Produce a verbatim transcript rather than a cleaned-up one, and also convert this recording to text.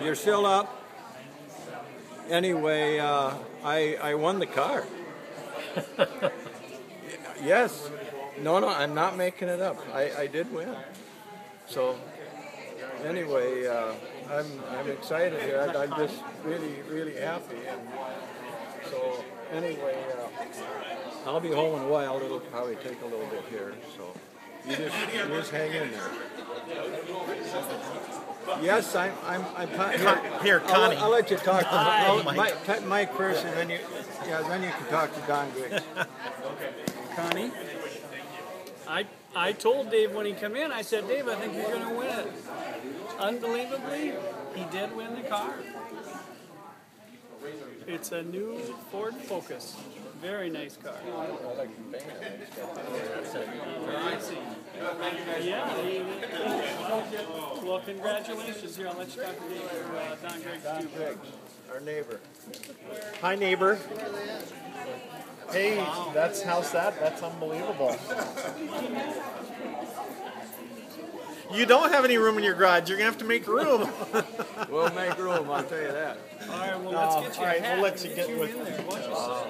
You're still up. Anyway, uh, I, I won the car. Yes. No, no, I'm not making it up. I, I did win. So, anyway, uh, I'm, I'm excited here. I, I'm just really, really happy. And so, anyway, uh, I'll be home in a while. It'll probably take a little bit here. So, you just, you just hang in there. Yes, I'm. I'm. I'm here, here, Connie. I'll, I'll let you talk. Hi, Mike. Mike, Mike first, and then you. Yeah, then you can talk to Don Griggs. Connie. I I told Dave when he came in. I said, Dave, I think you're going to win it. Unbelievably, he did win the car. It's a new Ford Focus. Very nice car. Yeah. Well, congratulations. Here, I'll let you talk to Dave or uh, Don Griggs. Don Griggs, our neighbor. Hi, neighbor. Hey, that's how's that? That's unbelievable. You don't have any room in your garage. You're gonna have to make room. We'll make room. I'll tell you that. All right. Well, let's get you. All right. We'll let you get with.